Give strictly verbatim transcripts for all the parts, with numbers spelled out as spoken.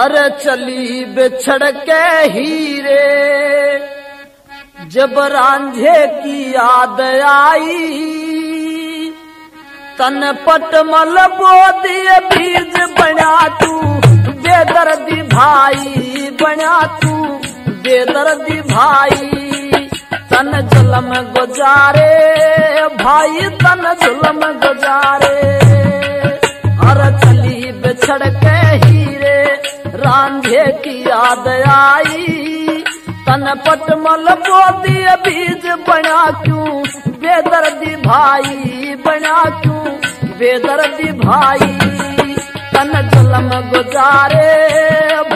अरे चली बिछड़ के हीरे जब रांझे की याद आई, तन पट मल बोधिए बीज बना तू बेदर्दी भाई, बना तू बेदर्दी भाई। तन जुलम गुजारे भाई, तन जुलम गुजारे। अरे चली बिछड़ के हीरे रांझे की याद आई, तन पटमल बोधी बीज बना क्यों बेदर्दी भाई, बना क्यों बेदर्दी भाई। तन जुलम गुजारे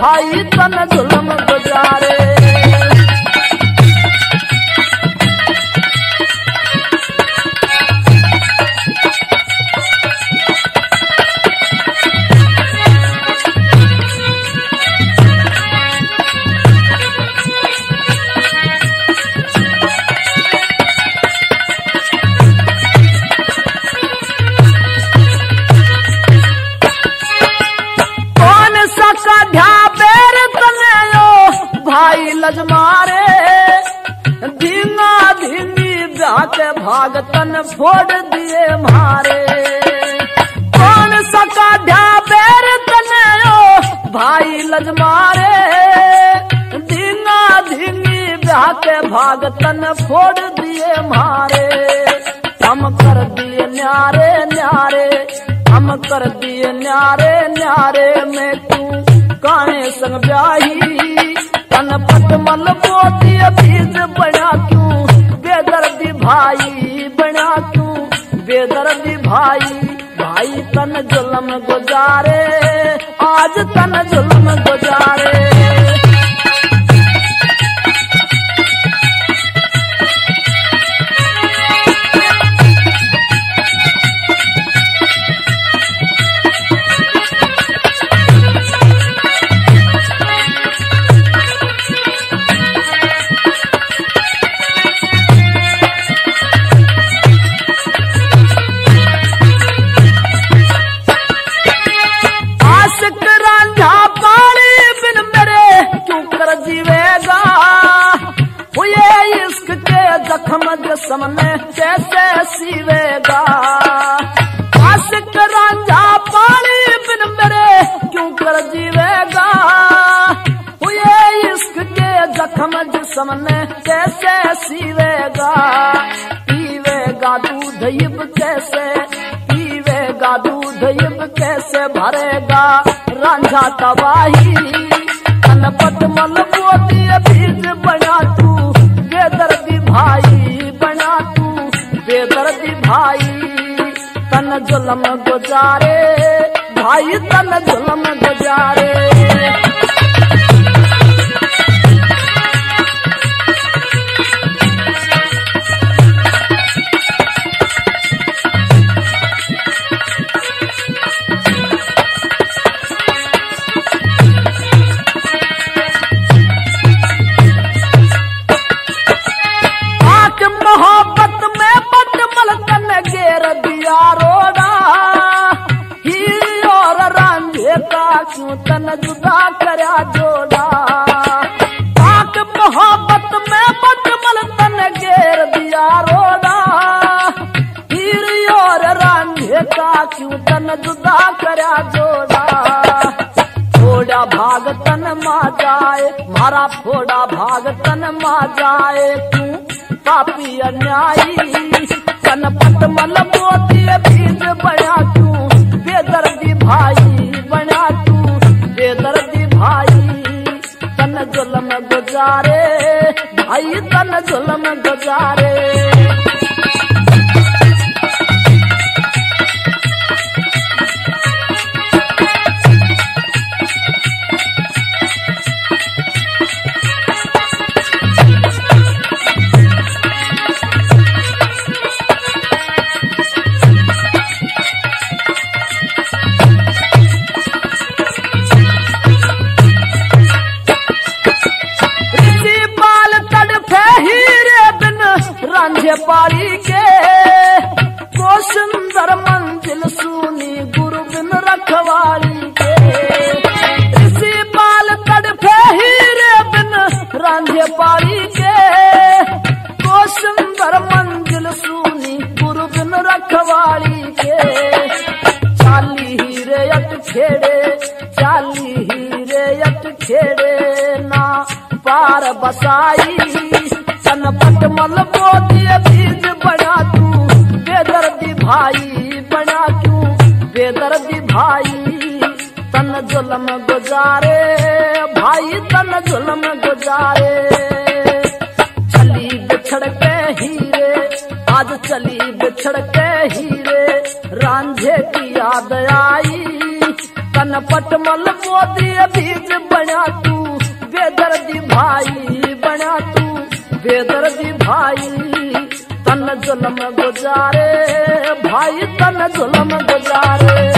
भाई, तन जुलम गुजारे। भाई लजमारे धीना धीनी जाके भागतन फोड़ दिए मारे। कौन सका ढाबेर तने ओ भाई लजमारे धीना धीनी जाके भागतन फोड़ दिए मारे। हम कर दिए न्यारे न्यारे, हम कर दिए न्यारे न्यारे में तू काहे संग ब्याही। तन पटमल बोधी बीज बना क्यों बेदर्दी भाई, बना क्यों बेदर्दी भाई। भाई तन जुलम गुजारे आज, तन जुलम गुजारे। जसम में कैसे सीवेगा आशिक रांझा पानी बिन मेरे क्यों कर जीवेगा। हुए इश्क के जख्म जसम में कैसे सीवेगा। पीवेगा दूध इब कैसे, पीवेगा दूध इब कैसे। भरेगा रांझा तबाही। तन पटमल बोधी बीज बना तू बेदर्दी भाई, बना तू बेदर्दी भाई। तन जुलम गुजारे भाई, तन जुलम गुजारे। क्यों तन जुदा करा जोड़ा पाक मोहब्बत में पटमल तन घेर दिया रोड़ा। हीरे और रांझे का क्यों तन जुदा करा जोड़ा। थोड़ा भाग तन मा जाए मारा, थोड़ा भाग तन मा जाए तू काफी अन्यायी। तन पटमल बोधी बीज बना क्यों बेदर्दी भाई, बना बेदर्दी भाई। तन जुलम गुजारे भाई, तन जुलम गुजारे। Body वाली के चाली हीरे यत छेड़े, चाली हीरे यत छेड़े ना पार बसाई। तनपट मल बोधिए बीज बना तू बेदर्दी भाई, बना तू बेदर्दी भाई। तन जुलम गुजारे भाई, तन जुलम गुजारे। चली बिछड़के हीरे, आज चली बिछड़के हीरे, रांझे की याद आई। तनपट मल बोधिए बीज बना तू बेदर्दी भाई, बना तू बेदर्दी भाई। तन जुलम गुजारे भाई, तन जुलम गुजारे।